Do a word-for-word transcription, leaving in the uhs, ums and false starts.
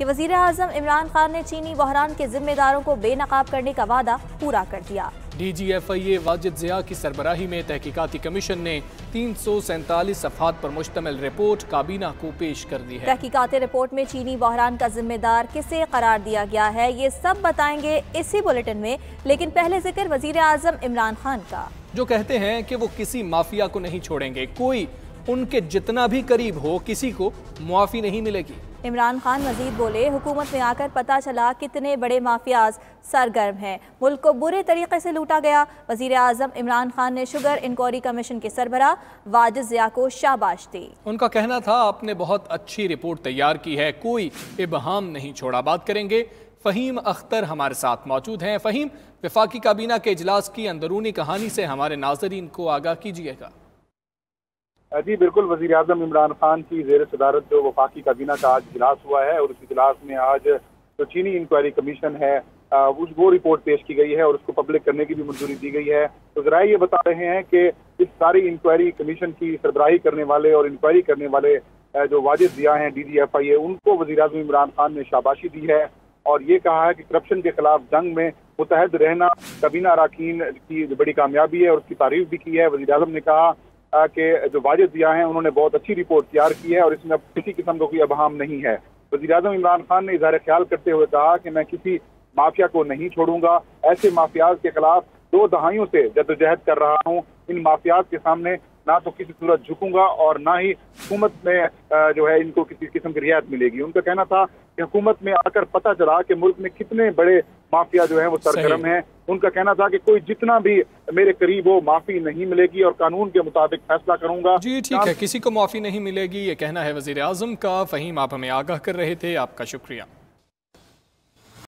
कि वज़ीर आज़म इमरान खान ने चीनी बहरान के जिम्मेदारों को बेनकाब करने का वादा पूरा कर दिया। D G F I A Wajid Zia की सरबराही में तहकीकाती कमीशन ने तीन सौ सैंतालीस सफहात पर मुश्तमिल रिपोर्ट काबीना को पेश कर दी है। तहकीकाती रिपोर्ट में चीनी बहरान का जिम्मेदार किसे करार दिया गया है, ये सब बताएंगे इसी बुलेटिन में, लेकिन पहले जिक्र वज़ीर आज़म इमरान खान का, जो कहते हैं कि वो किसी माफिया को नहीं छोड़ेंगे, कोई उनके जितना भी करीब हो किसी को मुआफ़ी नहीं मिलेगी। इमरान खान मजीद बोले, हुकूमत में आकर पता चला कितने बड़े माफियाज सरगर्म हैं, मुल्क को बुरे तरीके से लूटा गया। वजीर आज़म इमरान खान ने शुगर इंक्वायरी कमीशन के सरबरा वाजिद जिया को शाबाश दी। उनका कहना था, आपने बहुत अच्छी रिपोर्ट तैयार की है, कोई इबहाम नहीं छोड़ा। बात करेंगे, फहीम अख्तर हमारे साथ मौजूद हैं। फहीम, वफाकी काबीना के इजलास की अंदरूनी कहानी से हमारे नाजरीन को आगाह कीजिएगा। जी बिल्कुल, वज़ीर आज़म इमरान खान की ज़ेर सदारत जो वफाकी काबीना का आज इजलास हुआ है, और उस इजलास में आज जो चीनी इंक्वायरी कमीशन है उस वो रिपोर्ट पेश की गई है और उसको पब्लिक करने की भी मंजूरी दी गई है। तो ज़रा ये बता रहे हैं कि इस सारी इंक्वायरी कमीशन की सरबराही करने वाले और इंक्वायरी करने वाले जो वाजिद जिया हैं डी जी एफ आई ए, उनको वज़ीर आज़म इमरान खान ने शाबाशी दी है और ये कहा है कि करप्शन के खिलाफ जंग में मुतहद रहना काबीना अरकान की बड़ी कामयाबी है और उसकी तारीफ भी की है। वज़ीर आज़म ने कहा के जो वाजिद जिया हैं उन्होंने बहुत अच्छी रिपोर्ट तैयार की है और इसमें अब किसी किस्म का कोई अबहम नहीं है। वज़ीर आज़म इमरान खान ने इजहार ख्याल करते हुए कहा कि मैं किसी माफिया को नहीं छोड़ूंगा, ऐसे माफियाज के खिलाफ दो दहाइयों से जद्दोजहद कर रहा हूँ, इन माफियाज के सामने ना तो किसी सूरत झुकूंगा और ना ही हुकूमत में जो है इनको किसी किस्म की रियायत मिलेगी। उनका कहना था कि हुकूमत में आकर पता चला कि मुल्क में कितने बड़े माफिया जो है वो सरगर्म हैं। उनका कहना था कि कोई जितना भी मेरे करीब हो माफी नहीं मिलेगी और कानून के मुताबिक फैसला करूंगा। जी ठीक है, किसी को माफी नहीं मिलेगी, ये कहना है वज़ीर आज़म का। फहीम, आप हमें आगाह कर रहे थे, आपका शुक्रिया।